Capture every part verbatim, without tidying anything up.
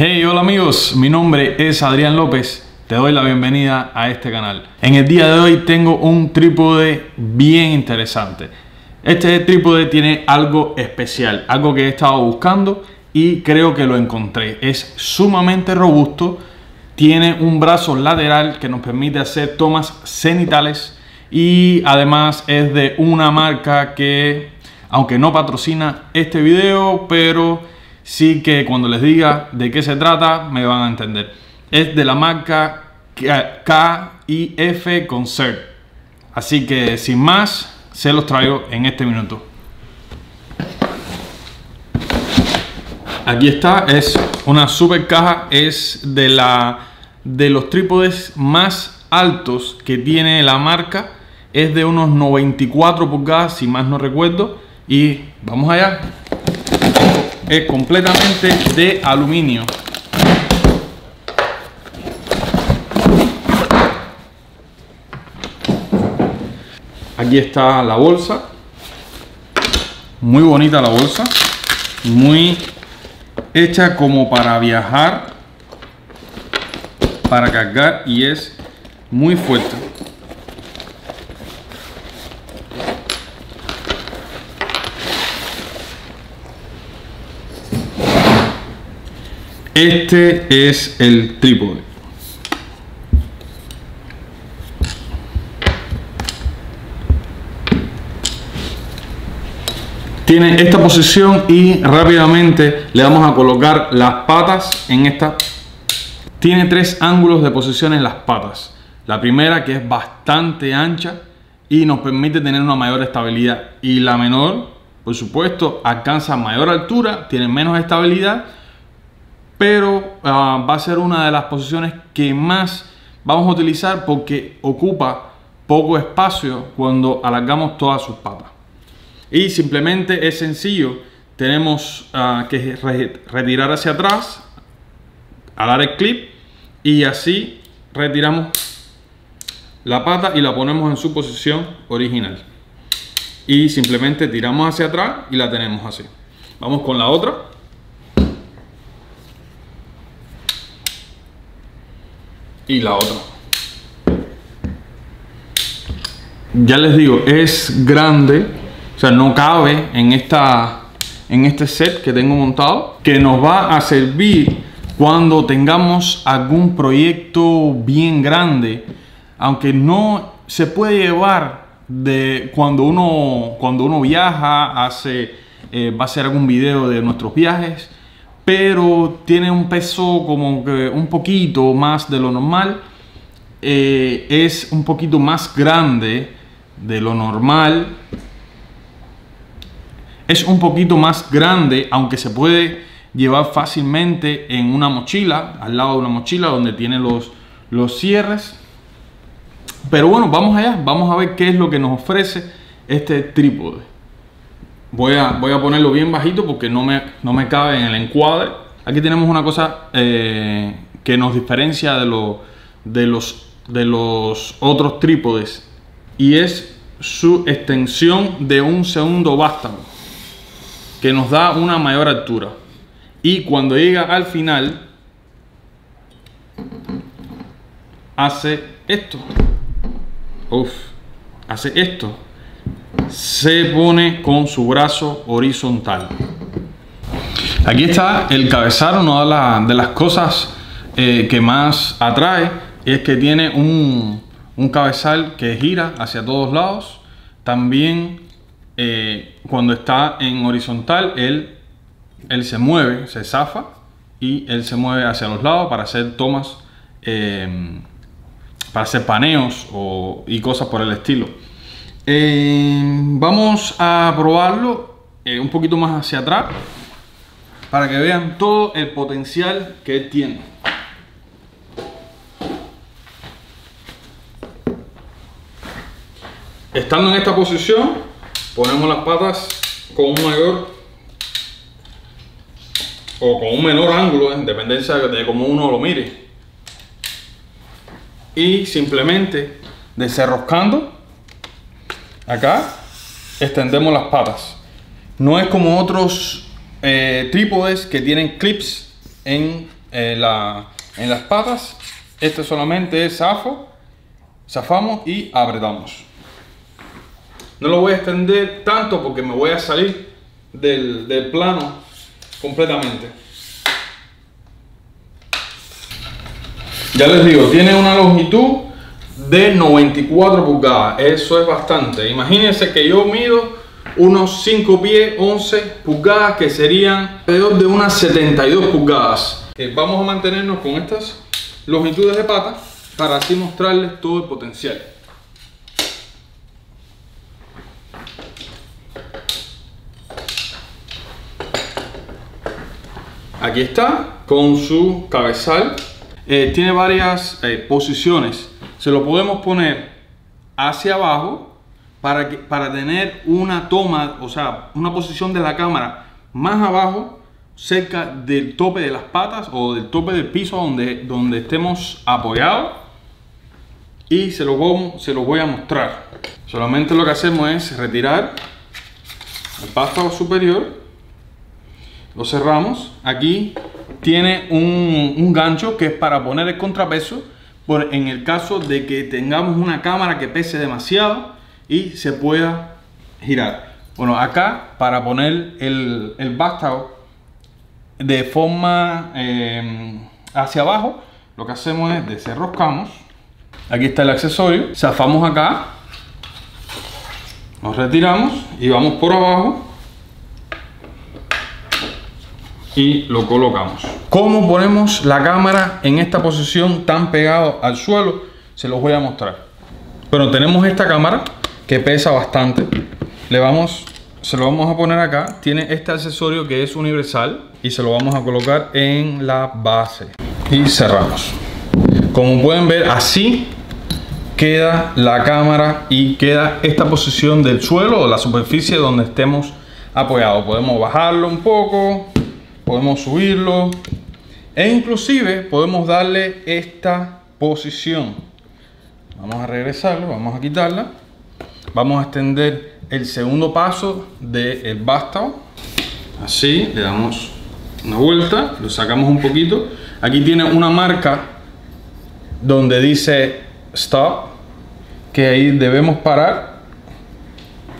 Hey, hola amigos, mi nombre es Adrián López. Te doy la bienvenida a este canal. En el día de hoy tengo un trípode bien interesante. Este trípode tiene algo especial, algo que he estado buscando y creo que lo encontré. Es sumamente robusto, tiene un brazo lateral que nos permite hacer tomas cenitales y además es de una marca que, aunque no patrocina este video, pero sí que cuando les diga de qué se trata me van a entender. Es de la marca K y F Concept. Así que sin más, se los traigo en este minuto. Aquí está, es una super caja. Es de, la, de los trípodes más altos que tiene la marca. Es de unos noventa y cuatro pulgadas, si más no recuerdo. Y vamos allá. Es completamente de aluminio. Aquí está la bolsa. Muy bonita la bolsa. Muy hecha como para viajar, para cargar, y es muy fuerte. Este es el trípode. Tiene esta posición y rápidamente le vamos a colocar las patas en esta. Tiene tres ángulos de posición en las patas. La primera, que es bastante ancha y nos permite tener una mayor estabilidad. Y la menor, por supuesto, alcanza mayor altura, tiene menos estabilidad, pero uh, va a ser una de las posiciones que más vamos a utilizar porque ocupa poco espacio cuando alargamos todas sus patas. Y simplemente es sencillo, tenemos uh, que re retirar hacia atrás, alar el clip y así retiramos la pata y la ponemos en su posición original. Y simplemente tiramos hacia atrás y la tenemos así. Vamos con la otra. Y la otra. Ya les digo, es grande, o sea, no cabe en esta en este set que tengo montado, que nos va a servir cuando tengamos algún proyecto bien grande, aunque no se puede llevar de cuando uno cuando uno viaja, hace eh, va a hacer algún video de nuestros viajes. Pero tiene un peso como que un poquito más de lo normal. Eh, es un poquito más grande de lo normal. Es un poquito más grande, aunque se puede llevar fácilmente en una mochila, al lado de una mochila donde tiene los, los cierres. Pero bueno, vamos allá, vamos a ver qué es lo que nos ofrece este trípode. Voy a, voy a ponerlo bien bajito porque no me, no me cabe en el encuadre. Aquí tenemos una cosa eh, que nos diferencia de, lo, de, los, de los otros trípodes, y es su extensión de un segundo vástago, que nos da una mayor altura. Y cuando llega al final hace esto. Uf, hace esto. Se pone con su brazo horizontal. Aquí está el cabezal. Una de, la, de las cosas eh, que más atrae es que tiene un, un cabezal que gira hacia todos lados. También eh, cuando está en horizontal él, él se mueve, se zafa y él se mueve hacia los lados para hacer tomas, eh, para hacer paneos o, y cosas por el estilo. Eh, vamos a probarlo eh, un poquito más hacia atrás para que vean todo el potencial que tiene. Estando en esta posición, ponemos las patas con un mayor o con un menor ángulo, en dependencia de cómo uno lo mire. Y simplemente desenroscando acá, extendemos las patas. No es como otros eh, trípodes que tienen clips en en, la, en las patas. Esto solamente es zafo, zafamos y apretamos. No lo voy a extender tanto porque me voy a salir del, del plano completamente. Ya les digo, tiene una longitud de noventa y cuatro pulgadas, eso es bastante. Imagínense que yo mido unos cinco pies once pulgadas, que serían alrededor de unas setenta y dos pulgadas. Eh, vamos a mantenernos con estas longitudes de pata para así mostrarles todo el potencial. Aquí está con su cabezal. Eh, tiene varias eh, posiciones. Se lo podemos poner hacia abajo para, que, para tener una toma, o sea, una posición de la cámara más abajo, cerca del tope de las patas o del tope del piso donde, donde estemos apoyados. Y se los voy, se los voy a mostrar. Solamente lo que hacemos es retirar el vástago superior, lo cerramos. Aquí tiene un, un gancho que es para poner el contrapeso por, en el caso de que tengamos una cámara que pese demasiado y se pueda girar. Bueno, acá para poner el, el vástago de forma eh, hacia abajo, lo que hacemos es desenroscamos. Aquí está el accesorio, zafamos acá, nos retiramos y vamos por abajo y lo colocamos. ¿Cómo ponemos la cámara en esta posición tan pegado al suelo? Se los voy a mostrar. Bueno, tenemos esta cámara que pesa bastante. Le vamos, se lo vamos a poner acá. Tiene este accesorio que es universal y se lo vamos a colocar en la base y cerramos. Como pueden ver, así queda la cámara y queda esta posición del suelo o la superficie donde estemos apoyados. Podemos bajarlo un poco, podemos subirlo e inclusive podemos darle esta posición. Vamos a regresarlo, vamos a quitarla, vamos a extender el segundo paso del vástago. Así le damos una vuelta, lo sacamos un poquito. Aquí tiene una marca donde dice stop, que ahí debemos parar,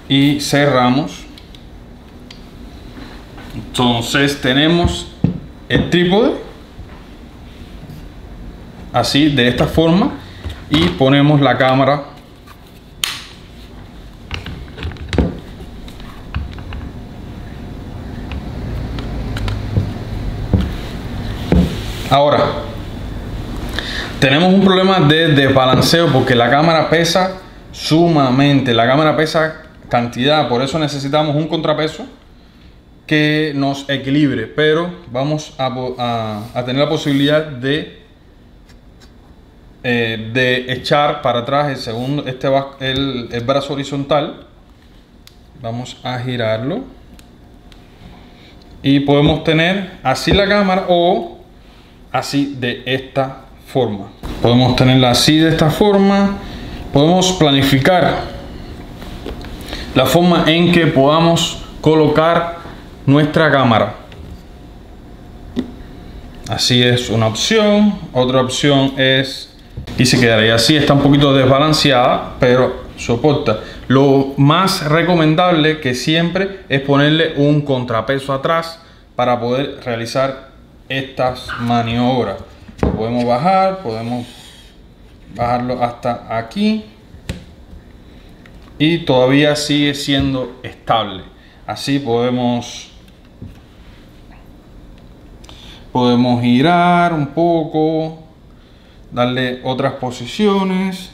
y cerramos. Entonces tenemos el trípode así, de esta forma, y ponemos la cámara ahora. Tenemos un problema de desbalanceo porque la cámara pesa sumamente, la cámara pesa cantidad, por eso necesitamos un contrapeso que nos equilibre, pero vamos a, a, a tener la posibilidad de eh, de echar para atrás el segundo, este el, el brazo horizontal. Vamos a girarlo y podemos tener así la cámara o así, de esta forma. Podemos tenerla así, de esta forma. Podemos planificar la forma en que podamos colocar nuestra cámara. Así es una opción. Otra opción es, y se quedaría así. Está un poquito desbalanceada, pero soporta. Lo más recomendable que siempre es ponerle un contrapeso atrás para poder realizar estas maniobras. Lo podemos bajar, podemos bajarlo hasta aquí y todavía sigue siendo estable. Así podemos Podemos girar un poco, darle otras posiciones,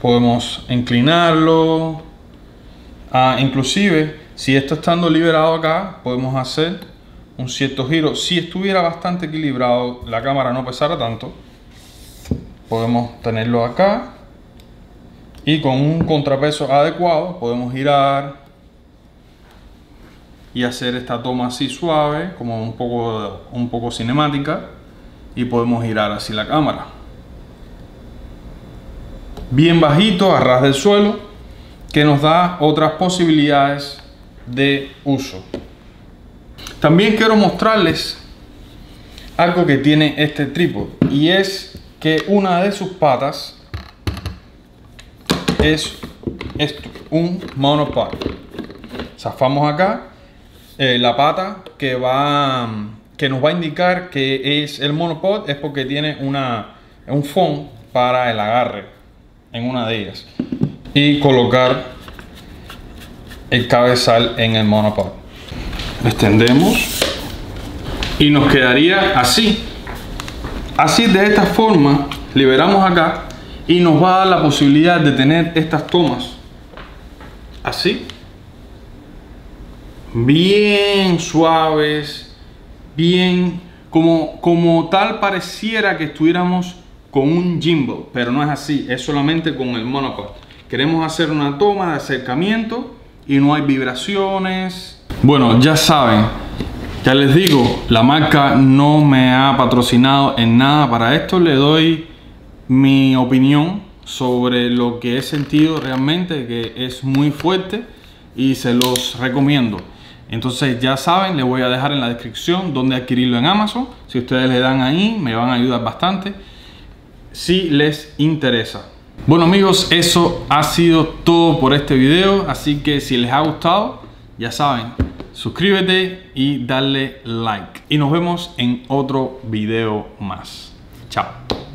podemos inclinarlo. Ah, inclusive si esto estando liberado acá, podemos hacer un cierto giro. Si estuviera bastante equilibrado, la cámara no pesara tanto, podemos tenerlo acá y con un contrapeso adecuado podemos girar y hacer esta toma así suave, como un poco, un poco cinemática, y podemos girar así la cámara. Bien bajito, a ras del suelo, que nos da otras posibilidades de uso. También quiero mostrarles algo que tiene este trípode, y es que una de sus patas es esto, un monopod. Zafamos acá eh, la pata que va que nos va a indicar que es el monopod, es porque tiene una, un fondo para el agarre en una de ellas y colocar el cabezal en el monopod. Extendemos y nos quedaría así. Así, de esta forma, liberamos acá y nos va a dar la posibilidad de tener estas tomas así, bien suaves, bien como, como tal pareciera que estuviéramos con un gimbal, pero no es así, es solamente con el monopod. Queremos hacer una toma de acercamiento y no hay vibraciones. Bueno, ya saben, ya les digo, la marca no me ha patrocinado en nada para esto. Le doy mi opinión sobre lo que he sentido realmente, que es muy fuerte, y se los recomiendo. Entonces ya saben, les voy a dejar en la descripción dónde adquirirlo en Amazon. Si ustedes le dan ahí, me van a ayudar bastante si les interesa. Bueno amigos, eso ha sido todo por este video, así que si les ha gustado, ya saben, suscríbete y dale like, y nos vemos en otro video más. Chao.